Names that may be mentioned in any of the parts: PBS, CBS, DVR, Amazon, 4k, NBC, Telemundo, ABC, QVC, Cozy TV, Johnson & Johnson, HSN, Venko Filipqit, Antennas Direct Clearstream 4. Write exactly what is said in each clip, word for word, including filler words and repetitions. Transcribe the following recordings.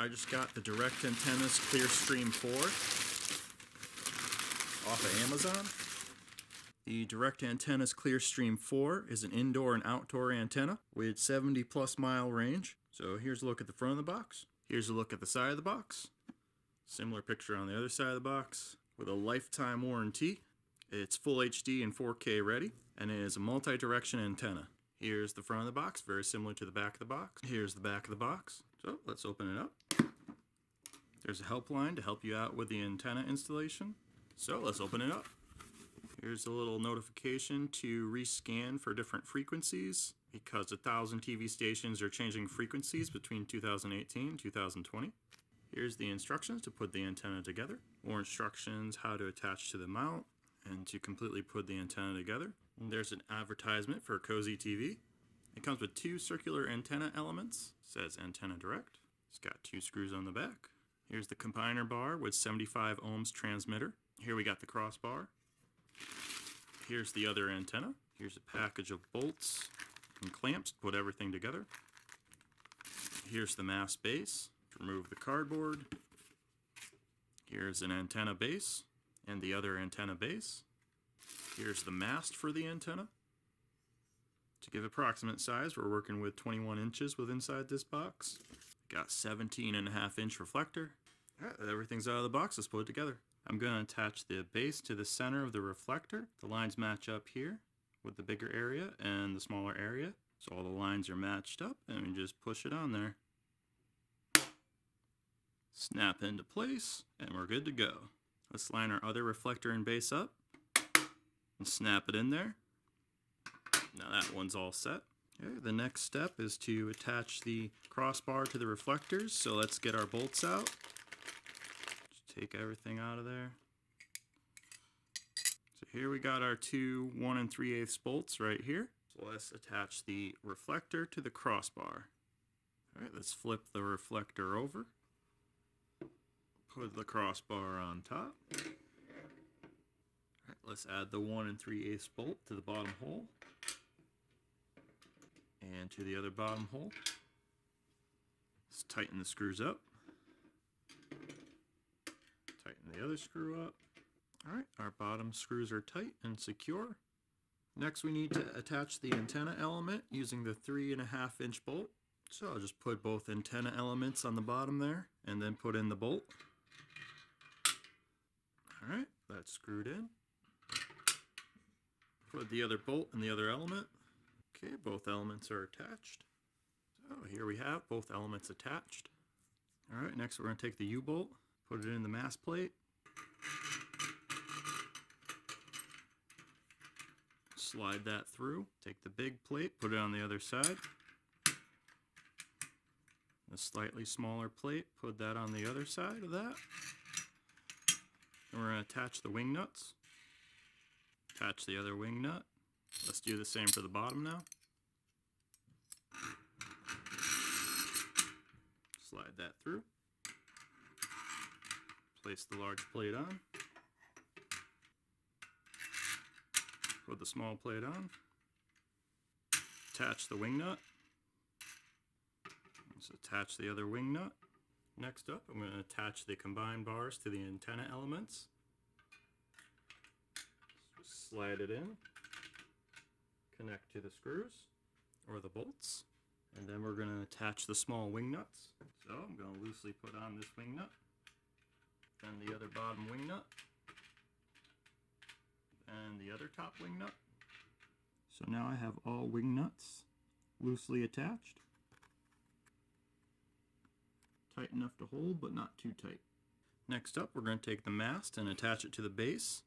I just got the Direct Antennas Clearstream four off of Amazon. The Direct Antennas Clearstream four is an indoor and outdoor antenna with seventy plus mile range. So here's a look at the front of the box. Here's a look at the side of the box. Similar picture on the other side of the box with a lifetime warranty. It's full H D and four K ready, and it is a multi-direction antenna. Here's the front of the box, very similar to the back of the box. Here's the back of the box. So let's open it up. There's a helpline to help you out with the antenna installation. So let's open it up. Here's a little notification to rescan for different frequencies because a thousand T V stations are changing frequencies between two thousand eighteen and two thousand twenty. Here's the instructions to put the antenna together, more instructions how to attach to the mount and to completely put the antenna together. And there's an advertisement for Cozy T V. It comes with two circular antenna elements. It says Antenna Direct. It's got two screws on the back. Here's the combiner bar with seventy-five ohms transmitter. Here we got the crossbar. Here's the other antenna. Here's a package of bolts and clamps to put everything together. Here's the mast base. Remove the cardboard. Here's an antenna base and the other antenna base. Here's the mast for the antenna. To give approximate size, we're working with twenty-one inches with inside this box. Got seventeen and a half inch reflector. All right, everything's out of the box, let's put it together. I'm going to attach the base to the center of the reflector. The lines match up here with the bigger area and the smaller area. So all the lines are matched up and we just push it on there. Snap into place and we're good to go. Let's line our other reflector and base up and snap it in there. Now that one's all set. Okay, the next step is to attach the crossbar to the reflectors. So let's get our bolts out. Just take everything out of there. So here we got our two one and three eighths bolts right here. So let's attach the reflector to the crossbar. All right, let's flip the reflector over. Put the crossbar on top. All right, let's add the one and three eighths bolt to the bottom hole and to the other bottom hole. Let's tighten the screws up. Tighten the other screw up. All right, our bottom screws are tight and secure. Next, we need to attach the antenna element using the three and a half inch bolt. So I'll just put both antenna elements on the bottom there and then put in the bolt. All right, that's screwed in. Put the other bolt in the other element. Okay, both elements are attached. So here we have both elements attached. All right, next we're going to take the U-bolt, put it in the mast plate. Slide that through. Take the big plate, put it on the other side. A slightly smaller plate, put that on the other side of that. And we're going to attach the wing nuts. Attach the other wing nut. Let's do the same for the bottom now. Slide that through. Place the large plate on. Put the small plate on. Attach the wing nut. So attach the other wing nut. Next up, I'm going to attach the combined bars to the antenna elements. Just slide it in. Connect to the screws or the bolts. And then we're going to attach the small wing nuts. So I'm going to loosely put on this wing nut. Then the other bottom wing nut. And the other top wing nut. So now I have all wing nuts loosely attached. Tight enough to hold, but not too tight. Next up, we're going to take the mast and attach it to the base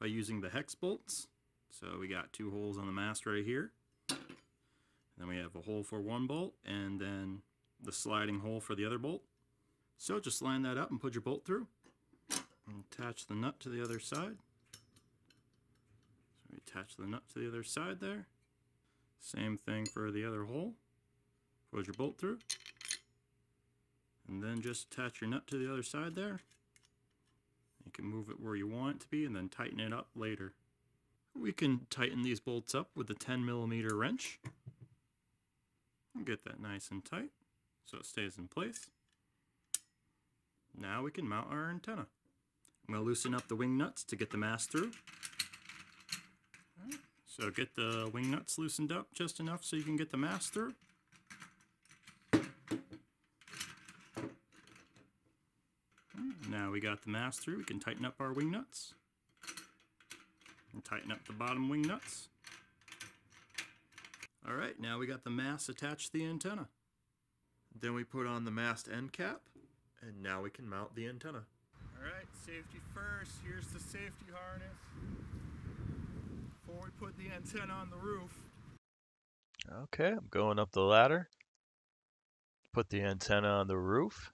by using the hex bolts. So we got two holes on the mast right here. And then we have a hole for one bolt and then the sliding hole for the other bolt. So just line that up and put your bolt through. And attach the nut to the other side. So we attach the nut to the other side there. Same thing for the other hole. Put your bolt through. And then just attach your nut to the other side there. You can move it where you want it to be and then tighten it up later. We can tighten these bolts up with a ten millimeter wrench. And get that nice and tight so it stays in place. Now we can mount our antenna. I'm going to loosen up the wing nuts to get the mast through. Right. So get the wing nuts loosened up just enough so you can get the mast through. Right. Now we got the mast through, we can tighten up our wing nuts. And tighten up the bottom wing nuts. Alright, now we got the mast attached to the antenna. Then we put on the mast end cap, and now we can mount the antenna. Alright, safety first. Here's the safety harness before we put the antenna on the roof. Okay, I'm going up the ladder. Put the antenna on the roof.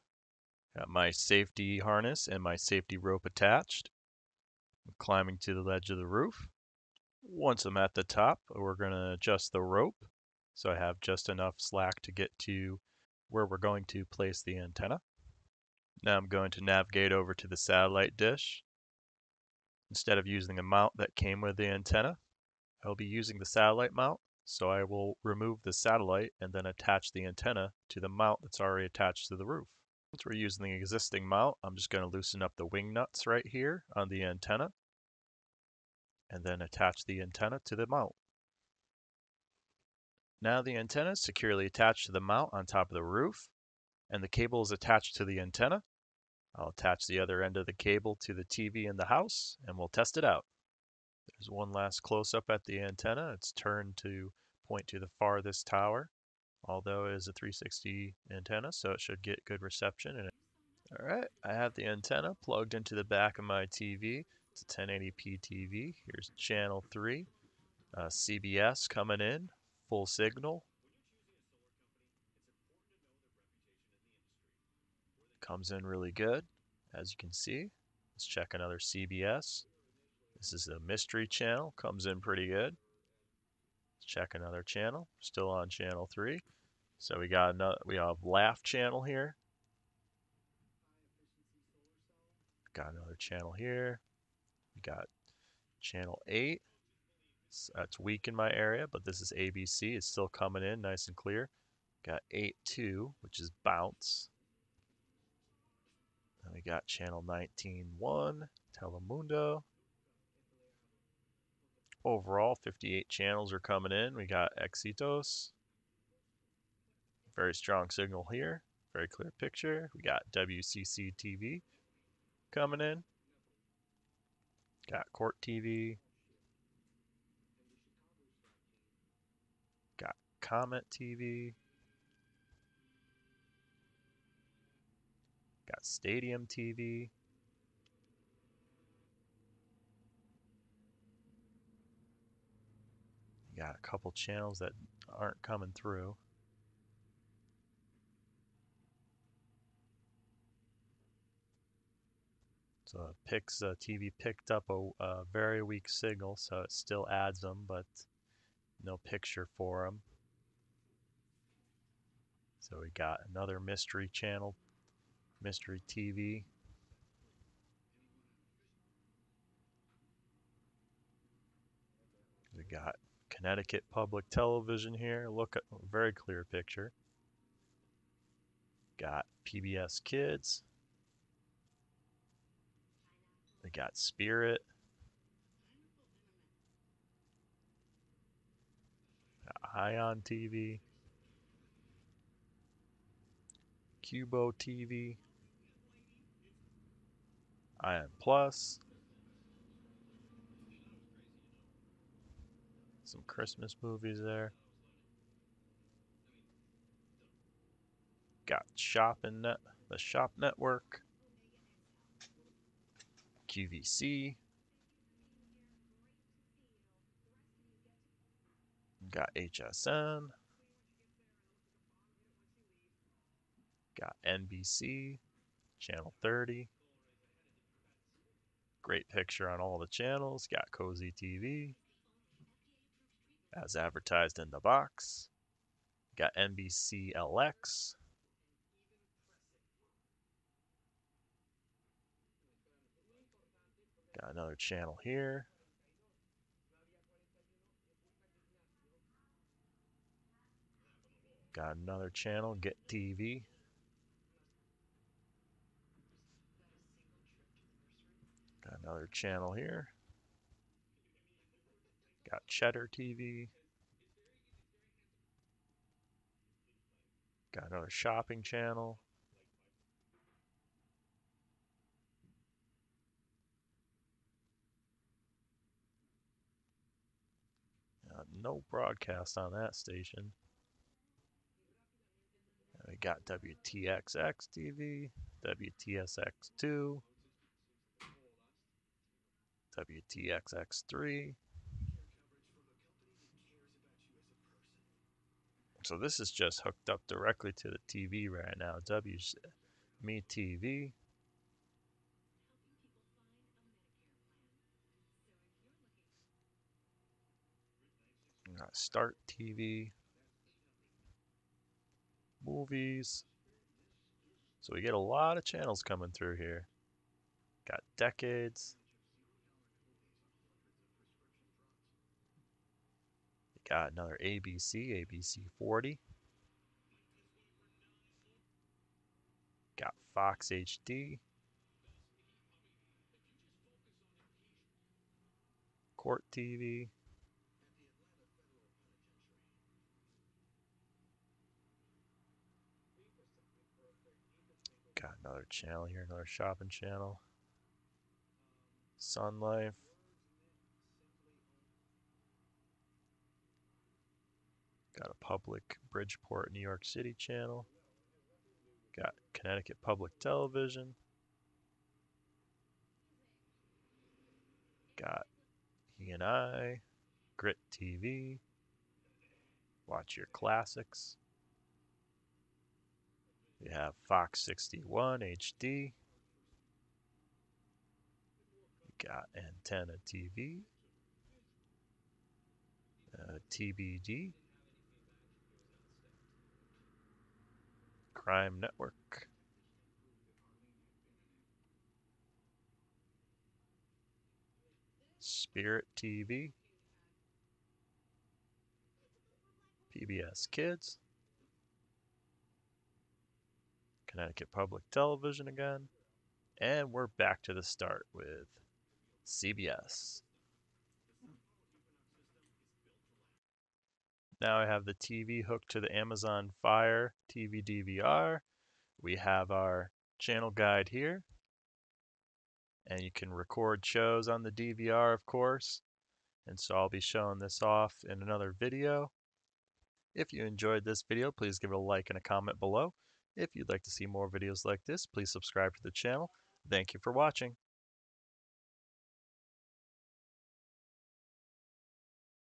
Got my safety harness and my safety rope attached. I'm climbing to the ledge of the roof. Once I'm at the top, we're going to adjust the rope so I have just enough slack to get to where we're going to place the antenna. Now I'm going to navigate over to the satellite dish. Instead of using the mount that came with the antenna, I'll be using the satellite mount, so I will remove the satellite and then attach the antenna to the mount that's already attached to the roof. Since we're using the existing mount, I'm just going to loosen up the wing nuts right here on the antenna and then attach the antenna to the mount. Now the antenna is securely attached to the mount on top of the roof, and the cable is attached to the antenna. I'll attach the other end of the cable to the T V in the house, and we'll test it out. There's one last close-up at the antenna. It's turned to point to the farthest tower, although it is a three sixty antenna, so it should get good reception. And all right, I have the antenna plugged into the back of my T V. It's a ten eighty p T V. Here's channel three, uh, C B S coming in, full signal. Comes in really good, as you can see. Let's check another C B S. This is the mystery channel, comes in pretty good. Let's check another channel, still on channel three. So we got another, we have Laugh channel here. Got another channel here. We got channel eight. That's weak in my area, but this is A B C. It's still coming in nice and clear. Got eight two, which is Bounce. And we got channel nineteen one, Telemundo. Overall, fifty-eight channels are coming in. We got Éxitos. Very strong signal here. Very clear picture. We got W C C T V coming in. Got Court T V. Got Comet T V. Got Stadium T V. You got a couple channels that aren't coming through. So Pix uh, T V picked up a, a very weak signal, so it still adds them, but no picture for them. So we got another mystery channel. Mystery T V. We got Connecticut Public Television here. Look at a very clear picture. Got P B S Kids. They got Spirit. Got Ion T V. Cubo T V. Ion Plus, some Christmas movies there. Got Shopping Net, the Shop Network, Q V C. Got H S N. Got N B C, channel thirty. Great picture on all the channels. Got Cozy T V, as advertised in the box. Got N B C L X. Got another channel here. Got another channel, Get T V. another channel here. Got Cheddar T V. Got another shopping channel. Uh, no broadcast on that station. And we got W T X X T V, W T S X two, W T X X three. So this is just hooked up directly to the T V right now. W M E T V. Got Start T V. Movies. So we get a lot of channels coming through here. Got Decades. Got another A B C, A B C forty. Got Fox H D. Court T V. Got another channel here, another shopping channel. Sun Life. Got a public Bridgeport, New York City channel. Got Connecticut Public Television. Got E and I, Grit T V, Watch Your Classics. We have Fox sixty-one H D. We got Antenna T V, uh, T B D. Crime Network. Spirit T V. P B S Kids. Connecticut Public Television again. And we're back to the start with C B S. Now I have the T V hooked to the Amazon Fire T V D V R. We have our channel guide here. And you can record shows on the D V R, of course. And so I'll be showing this off in another video. If you enjoyed this video, please give it a like and a comment below. If you'd like to see more videos like this, please subscribe to the channel. Thank you for watching.